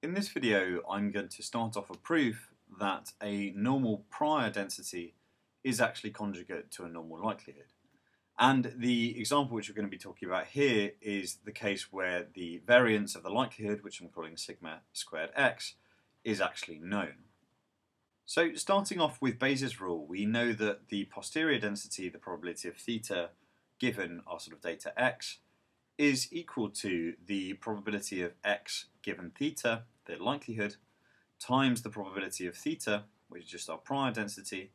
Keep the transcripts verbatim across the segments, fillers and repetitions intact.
In this video, I'm going to start off a proof that a normal prior density is actually conjugate to a normal likelihood. And the example which we're going to be talking about here is the case where the variance of the likelihood, which I'm calling sigma squared x, is actually known. So starting off with Bayes' rule, we know that the posterior density, the probability of theta given our sort of data x, is equal to the probability of x given theta, the likelihood, times the probability of theta, which is just our prior density,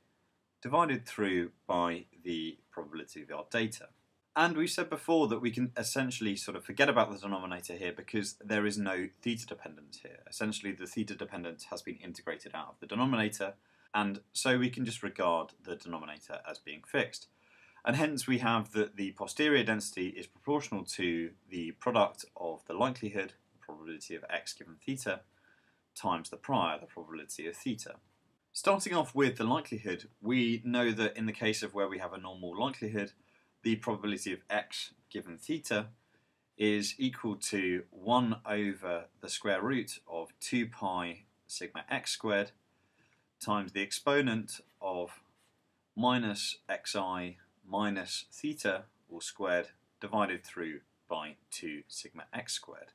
divided through by the probability of our data. And we said before that we can essentially sort of forget about the denominator here because there is no theta dependence here. Essentially, the theta dependence has been integrated out of the denominator, and so we can just regard the denominator as being fixed. And hence we have that the posterior density is proportional to the product of the likelihood, the probability of x given theta, times the prior, the probability of theta. Starting off with the likelihood, we know that in the case of where we have a normal likelihood, the probability of x given theta is equal to one over the square root of two pi sigma x squared times the exponent of minus xi minus theta all squared divided through by two sigma x squared.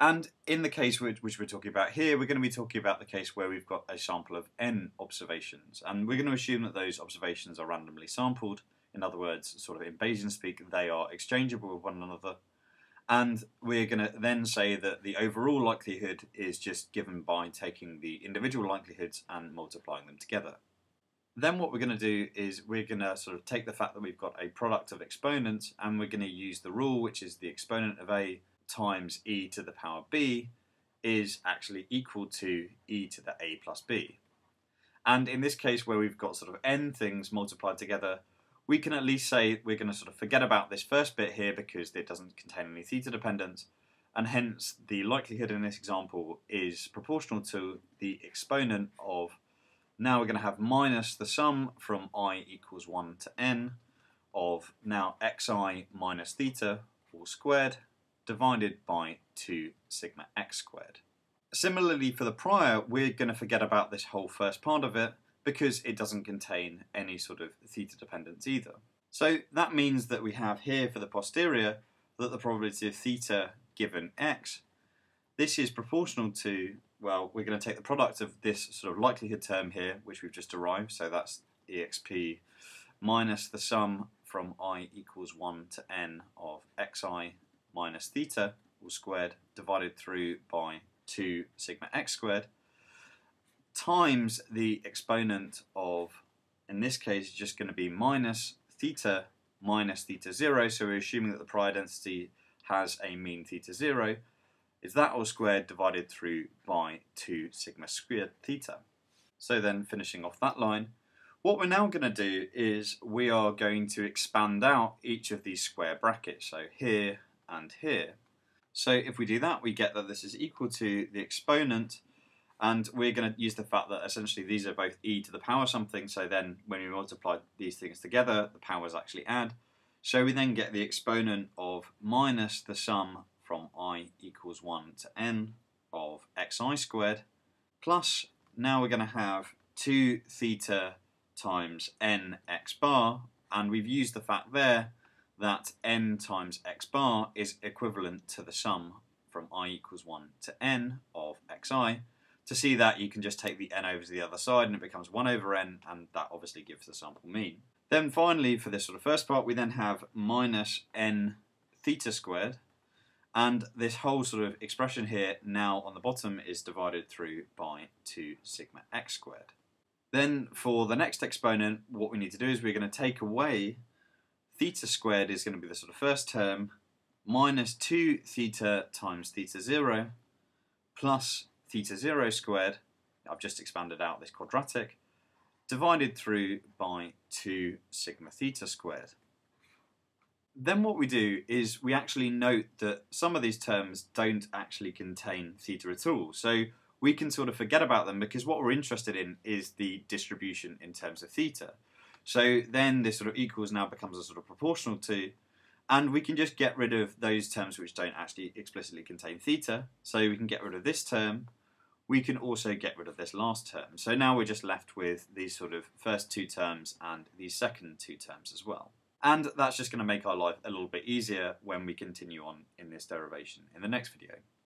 And in the case which, which we're talking about here, we're going to be talking about the case where we've got a sample of n observations, and we're going to assume that those observations are randomly sampled. In other words, sort of in Bayesian speak, they are exchangeable with one another, and we're going to then say that the overall likelihood is just given by taking the individual likelihoods and multiplying them together. Then what we're going to do is we're going to sort of take the fact that we've got a product of exponents, and we're going to use the rule which is the exponent of a times e to the power b is actually equal to e to the a plus b. And in this case where we've got sort of n things multiplied together, we can at least say we're going to sort of forget about this first bit here because it doesn't contain any theta dependence, and hence the likelihood in this example is proportional to the exponent of. Now we're going to have minus the sum from I equals one to n of now xi minus theta all squared divided by two sigma x squared. Similarly for the prior, we're going to forget about this whole first part of it because it doesn't contain any sort of theta dependence either. So that means that we have here for the posterior that the probability of theta given x, this is proportional to, well, we're going to take the product of this sort of likelihood term here, which we've just derived, so that's exp minus the sum from I equals one to n of xi minus theta all squared divided through by two sigma x squared times the exponent of, in this case, just going to be minus theta minus theta zero, so we're assuming that the prior density has a mean theta zero, is that all squared divided through by two sigma squared theta. So then finishing off that line, what we're now going to do is we are going to expand out each of these square brackets, so here and here. So if we do that, we get that this is equal to the exponent, and we're going to use the fact that essentially these are both e to the power something, so then when we multiply these things together, the powers actually add. So we then get the exponent of minus the sum from I equals one to n of xi squared, plus now we're going to have two theta times n x bar, and we've used the fact there that n times x bar is equivalent to the sum from I equals one to n of xi. To see that, you can just take the n over to the other side and it becomes one over n, and that obviously gives the sample mean. Then finally, for this sort of first part, we then have minus n theta squared, and this whole sort of expression here now on the bottom is divided through by two sigma x squared. Then for the next exponent, what we need to do is we're going to take away theta squared is going to be the sort of first term, minus two theta times theta zero plus theta zero squared, I've just expanded out this quadratic, divided through by two sigma theta squared. Then what we do is we actually note that some of these terms don't actually contain theta at all, so we can sort of forget about them because what we're interested in is the distribution in terms of theta. So then this sort of equals now becomes a sort of proportional to, and we can just get rid of those terms which don't actually explicitly contain theta, so we can get rid of this term, we can also get rid of this last term. So now we're just left with these sort of first two terms and these second two terms as well. And that's just going to make our life a little bit easier when we continue on in this derivation in the next video.